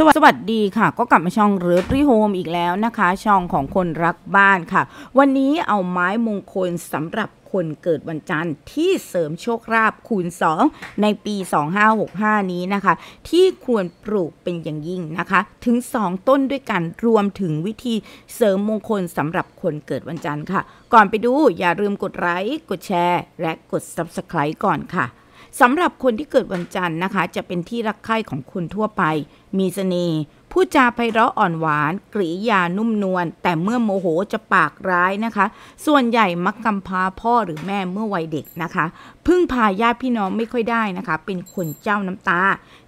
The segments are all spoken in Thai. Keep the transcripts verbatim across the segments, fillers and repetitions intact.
สวัสดีค่ะก็กลับมาช่องเลิฟลี่โฮมอีกแล้วนะคะช่องของคนรักบ้านค่ะวันนี้เอาไม้มงคลสำหรับคนเกิดวันจันทร์ที่เสริมโชคลาภคูณสองในปีสองพันห้าร้อยหกสิบห้านี้นะคะที่ควรปลูกเป็นอย่างยิ่งนะคะถึงสองต้นด้วยกันรวมถึงวิธีเสริมมงคลสำหรับคนเกิดวันจันทร์ค่ะก่อนไปดูอย่าลืมกดไลค์กดแชร์และกด ซับสไครบ์ ก่อนค่ะสำหรับคนที่เกิดวันจันทร์นะคะจะเป็นที่รักใคร่ของคนทั่วไปมีเสน่ห์พูดจาไพเราะอ่อนหวานกริยานุ่มนวลแต่เมื่อโมโหจะปากร้ายนะคะส่วนใหญ่มักกำพร้าพ่อหรือแม่เมื่อวัยเด็กนะคะพึ่งพาญาติพี่น้องไม่ค่อยได้นะคะเป็นคนเจ้าน้ำตา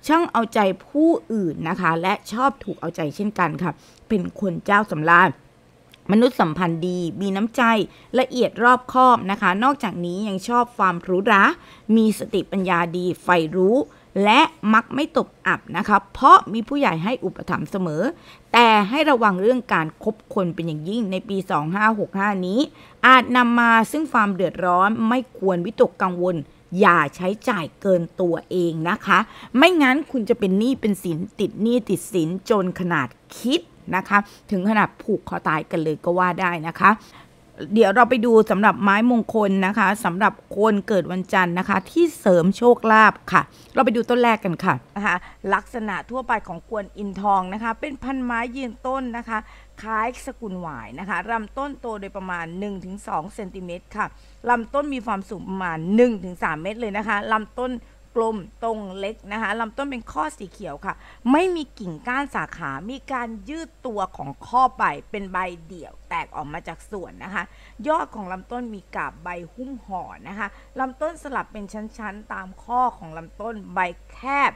ช่างเอาใจผู้อื่นนะคะและชอบถูกเอาใจเช่นกันค่ะเป็นคนเจ้าสำราญมนุษย์สัมพันธ์ดีมีน้ำใจละเอียดรอบคอบนะคะนอกจากนี้ยังชอบความหรูหรามีสติปัญญาดีใฝ่รู้และมักไม่ตกอับนะคะเพราะมีผู้ใหญ่ให้อุปถัมภ์เสมอแต่ให้ระวังเรื่องการคบคนเป็นอย่างยิ่งในปีสองพันห้าร้อยหกสิบห้านี้อาจนำมาซึ่งความเดือดร้อนไม่ควรวิตกกังวลอย่าใช้จ่ายเกินตัวเองนะคะไม่งั้นคุณจะเป็นหนี้เป็นสินติดหนี้ติดสินจนขนาดคิดนะคะถึงขนาดผูกคอตายกันเลยก็ว่าได้นะคะเดี๋ยวเราไปดูสำหรับไม้มงคลนะคะสำหรับคนเกิดวันจันทร์นะคะที่เสริมโชคลาภค่ะเราไปดูต้นแรกกันค่ะนะคะลักษณะทั่วไปของกวนอินทองนะคะเป็นพันไม้ยืนต้นนะคะคล้ายสกุลหวายนะคะลำต้นโตโดยประมาณ หนึ่งถึงสอง เซนติเมตรค่ะลำต้นมีความสูงประมาณ หนึ่งถึงสาม เมตรเลยนะคะลำต้นกลมตรงเล็กนะคะลำต้นเป็นข้อสีเขียวค่ะไม่มีกิ่งก้านสาขามีการยืดตัวของข้อใบเป็นใบเดี่ยวแตกออกมาจากส่วนนะคะยอดของลำต้นมีกาบใบหุ้มห่อนะคะลำต้นสลับเป็นชั้นๆตามข้อของลำต้นใบแคบ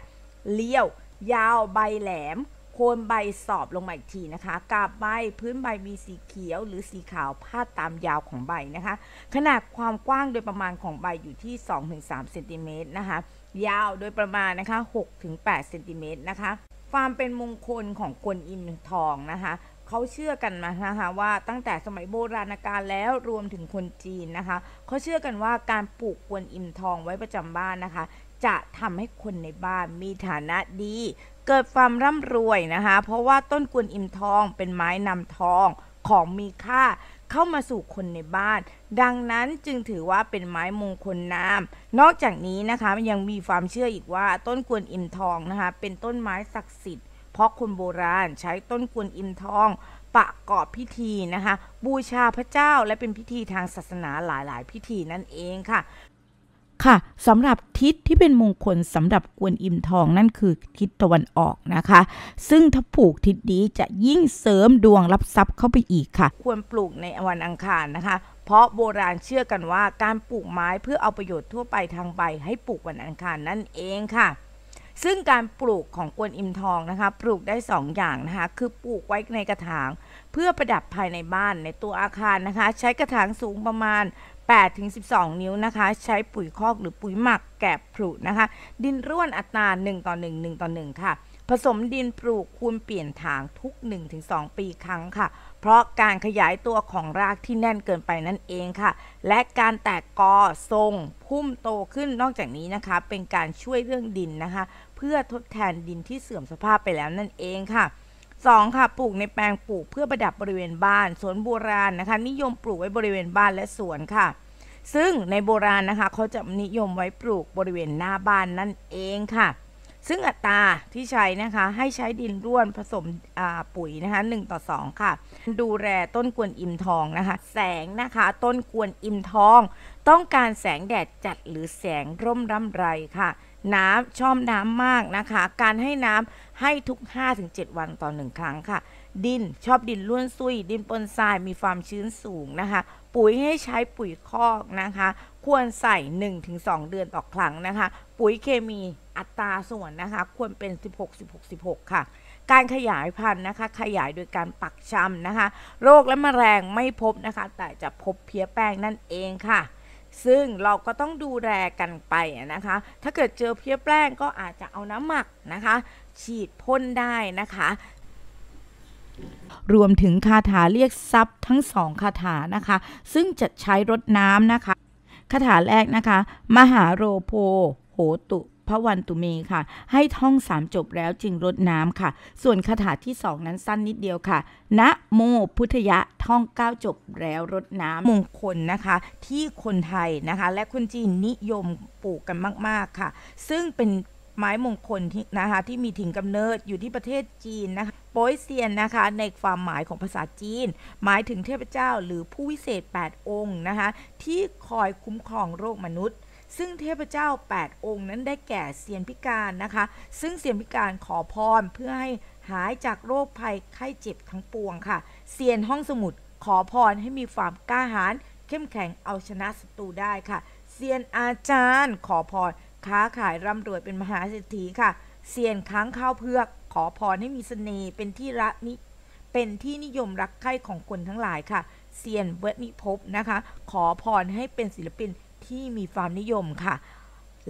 เลี้ยวยาวใบแหลมโคนใบสอบลงมาอีกทีนะคะกาบใบพื้นใบมีสีเขียวหรือสีขาวพาดตามยาวของใบนะคะขนาดความกว้างโดยประมาณของใบอยู่ที่ สองถึงสาม เซนติเมตรนะคะยาวโดยประมาณนะคะ หกถึงแปด เซนติเมตรนะคะความเป็นมงคลของกวนอินทองนะคะเขาเชื่อกันมานะคะว่าตั้งแต่สมัยโบราณกาลแล้วรวมถึงคนจีนนะคะเขาเชื่อกันว่าการปลูกกวนอินทองไว้ประจำบ้านนะคะจะทำให้คนในบ้านมีฐานะดีเกิดความร่ำรวยนะคะเพราะว่าต้นกวนอินทองเป็นไม้นำทองของมีค่าเข้ามาสู่คนในบ้านดังนั้นจึงถือว่าเป็นไม้มงคลน้ำนอกจากนี้นะคะยังมีความเชื่ออีกว่าต้นกวนอิมทองนะคะเป็นต้นไม้ศักดิ์สิทธิ์เพราะคนโบราณใช้ต้นกวนอิมทองประกอบพิธีนะคะบูชาพระเจ้าและเป็นพิธีทางศาสนาหลายๆพิธีนั่นเองค่ะค่ะสำหรับทิศที่เป็นมงคลสำหรับกวนอิมทองนั่นคือทิศตะวันออกนะคะซึ่งถ้าปลูกทิศนี้จะยิ่งเสริมดวงรับทรัพย์เข้าไปอีกค่ะควรปลูกในวันอังคารนะคะเพราะโบราณเชื่อกันว่าการปลูกไม้เพื่อเอาประโยชน์ทั่วไปทางใบให้ปลูกวันอังคารนั่นเองค่ะซึ่งการปลูกของกวนอิมทองนะคะปลูกได้สองอย่างนะคะคือปลูกไว้ในกระถางเพื่อประดับภายในบ้านในตัวอาคารนะคะใช้กระถางสูงประมาณแปดถึงสิบสอง นิ้วนะคะใช้ปุ๋ยคอกหรือปุ๋ยหมักแกะผุนะคะดินร่วนอัตราหนึ่งต่อหนึ่ง หนึ่งต่อหนึ่งค่ะผสมดินปลูกคูณเปลี่ยนถางทุก หนึ่งถึงสอง ปีครั้งค่ะเพราะการขยายตัวของรากที่แน่นเกินไปนั่นเองค่ะและการแตกกอทรงพุ่มโตขึ้นนอกจากนี้นะคะเป็นการช่วยเรื่องดินนะคะเพื่อทดแทนดินที่เสื่อมสภาพไปแล้วนั่นเองค่ะสองค่ะปลูกในแปลงปลูกเพื่อประดับบริเวณบ้านสวนโบราณนะคะนิยมปลูกไว้บริเวณบ้านและสวนค่ะซึ่งในโบราณนะคะเขาจะนิยมไว้ปลูกบริเวณหน้าบ้านนั่นเองค่ะซึ่งอัตราที่ใช้นะคะให้ใช้ดินร่วนผสมปุ๋ยนะคะหนึ่งต่อสองค่ะดูแลต้นกวนอิมทองนะคะแสงนะคะต้นกวนอิมทองต้องการแสงแดดจัดหรือแสงร่มร่ำไรค่ะน้ำชอบน้ำมากนะคะการให้น้ำให้ทุก ห้าถึงเจ็ด วันต่อหนึ่งครั้งค่ะดินชอบดินร่วนซุยดินปนทรายมีความชื้นสูงนะคะปุ๋ยให้ใช้ปุ๋ยคอกนะคะควรใส่ หนึ่งถึงสอง เดือนต่อครั้งนะคะปุ๋ยเคมีอัตราส่วนนะคะควรเป็นสิบหก สิบหก สิบหกค่ะการขยายพันธุ์นะคะขยายโดยการปักชำนะคะโรคและแมลงไม่พบนะคะแต่จะพบเพี้ยแป้งนั่นเองค่ะซึ่งเราก็ต้องดูแลกันไปนะคะถ้าเกิดเจอเพี้ยแป้งก็อาจจะเอาน้ำหมักนะคะฉีดพ่นได้นะคะรวมถึงคาถาเรียกทรัพย์ทั้งสองคาถานะคะซึ่งจะใช้รดน้ำนะคะคาถาแรกนะคะมหาโรโพโหตุ พระวันตุเมค่ะให้ท่องสามจบแล้วจึงรดน้ำค่ะส่วนคาถาที่สองนั้นสั้นนิดเดียวค่ะนะโมพุทธะท่องเก้าจบแล้วรดน้ำมงคลนะคะที่คนไทยนะคะและคนจีนนิยมปลูกกันมากๆค่ะซึ่งเป็นไม้มงคลที่นะคะที่มีถิ่นกำเนิดอยู่ที่ประเทศจีนนะคะโป๊ยเซียนนะคะในความหมายของภาษาจีนหมายถึงเทพเจ้าหรือผู้วิเศษแปดองค์นะคะที่คอยคุ้มครองโรคมนุษย์ซึ่งเทพเจ้าแปดองค์นั้นได้แก่เซียนพิการนะคะซึ่งเซียนพิการขอพรเพื่อให้หายจากโรคภัยไข้เจ็บทั้งปวงค่ะเซียนห้องสมุดขอพรให้มีความกล้าหาญเข้มแข็งเอาชนะศัตรูได้ค่ะเซียนอาจารย์ขอพรค้าขายร่ำรวยเป็นมหาเศรษฐีค่ะเซียนค้างข้าวเพือกขอพรให้มีเสน่ห์เป็นที่รักนิเป็นที่นิยมรักใคร่ของคนทั้งหลายค่ะเซียนเวทนิภพนะคะขอพรให้เป็นศิลปินที่มีความนิยมค่ะ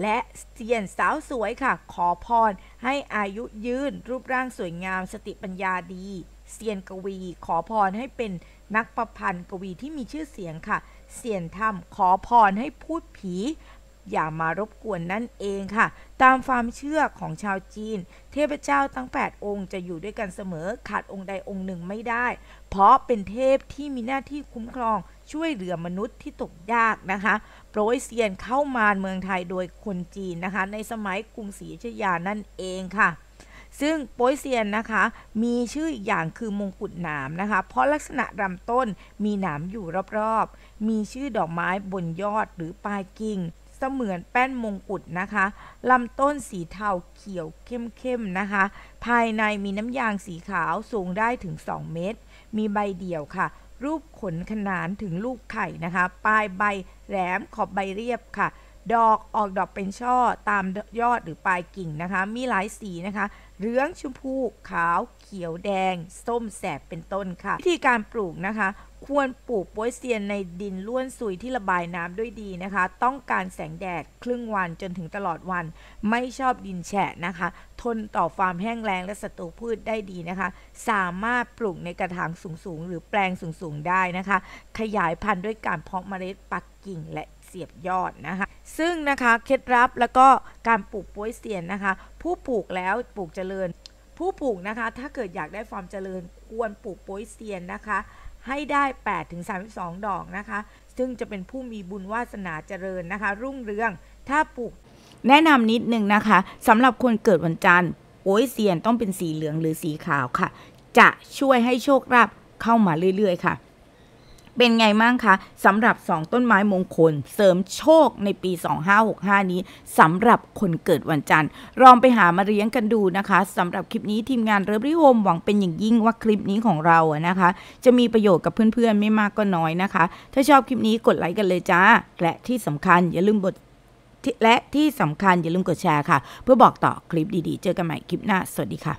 และเซียนสาวสวยค่ะขอพรให้อายุยืนรูปร่างสวยงามสติปัญญาดีเซียนกวีขอพรให้เป็นนักประพันธ์กวีที่มีชื่อเสียงค่ะเซียนธรรมขอพรให้พูดผีอย่ามารบกวนนั่นเองค่ะตามความเชื่อของชาวจีนเทพเจ้าทั้งแปดองค์จะอยู่ด้วยกันเสมอขาดองค์ใดองค์หนึ่งไม่ได้เพราะเป็นเทพที่มีหน้าที่คุ้มครองช่วยเหลือมนุษย์ที่ตกยากนะคะโปรยเซียนเข้ามาเมืองไทยโดยคนจีนนะคะในสมัยกรุงศรีอยุธยานั่นเองค่ะซึ่งโป๊ยเซียนนะคะมีชื่ออย่างคือมงกุฎหนามนะคะเพราะลักษณะลำต้นมีหนามอยู่รอบๆมีชื่อดอกไม้บนยอดหรือปลายกิ่งเสมือนแป้นมงกุฎนะคะลำต้นสีเทาเขียวเข้มๆนะคะภายในมีน้ำยางสีขาวสูงได้ถึงสองเมตรมีใบเดี่ยวค่ะรูปขนขนานถึงลูกไข่นะคะปลายใบแหลมขอบใบเรียบค่ะดอกออกดอกเป็นช่อตามยอดหรือปลายกิ่งนะคะมีหลายสีนะคะเหลืองชมพูขาวเขียวแดงส้มแสบเป็นต้นค่ะวิธีการปลูกนะคะควรปลูกโป๊ยเซียนในดินล้วนซุยที่ระบายน้ำด้วยดีนะคะต้องการแสงแดดครึ่งวันจนถึงตลอดวันไม่ชอบดินแฉะนะคะทนต่อความแห้งแล้งและศัตรูพืชได้ดีนะคะสามารถปลูกในกระถางสูงๆหรือแปลงสูงๆได้นะคะขยายพันธุ์ด้วยการเพาะเมล็ดปักกิ่งและเสียบยอดนะคะซึ่งนะคะเคล็ดลับแล้วก็การปลูกโป๊ยเซียนนะคะผู้ปลูกแล้วปลูกเจริญผู้ปลูกนะคะถ้าเกิดอยากได้ความเจริญควรปลูกโป๊ยเซียนนะคะให้ได้ แปดถึงสามสิบสอง ดอกนะคะซึ่งจะเป็นผู้มีบุญวาสนาเจริญนะคะรุ่งเรืองถ้าปลูกแนะนำนิดนึงนะคะสำหรับคนเกิดวันจันทร์โป๊ยเซียนต้องเป็นสีเหลืองหรือสีขาวค่ะจะช่วยให้โชคลาภเข้ามาเรื่อยๆค่ะเป็นไงบ้างคะสำหรับสองต้นไม้มงคลเสริมโชคในปีสองห้าหกห้านี้สำหรับคนเกิดวันจันทร์ลองไปหามาเลี้ยงกันดูนะคะสำหรับคลิปนี้ทีมงานเลิฟลี่โฮมหวังเป็นอย่างยิ่งว่าคลิปนี้ของเราอะนะคะจะมีประโยชน์กับเพื่อนๆไม่มากก็น้อยนะคะถ้าชอบคลิปนี้กดไลค์กันเลยจ้าและที่สำคัญอย่าลืมกดและที่สำคัญอย่าลืมกดแชร์ค่ะเพื่อบอกต่อคลิปดีๆเจอกันใหม่คลิปหน้าสวัสดีค่ะ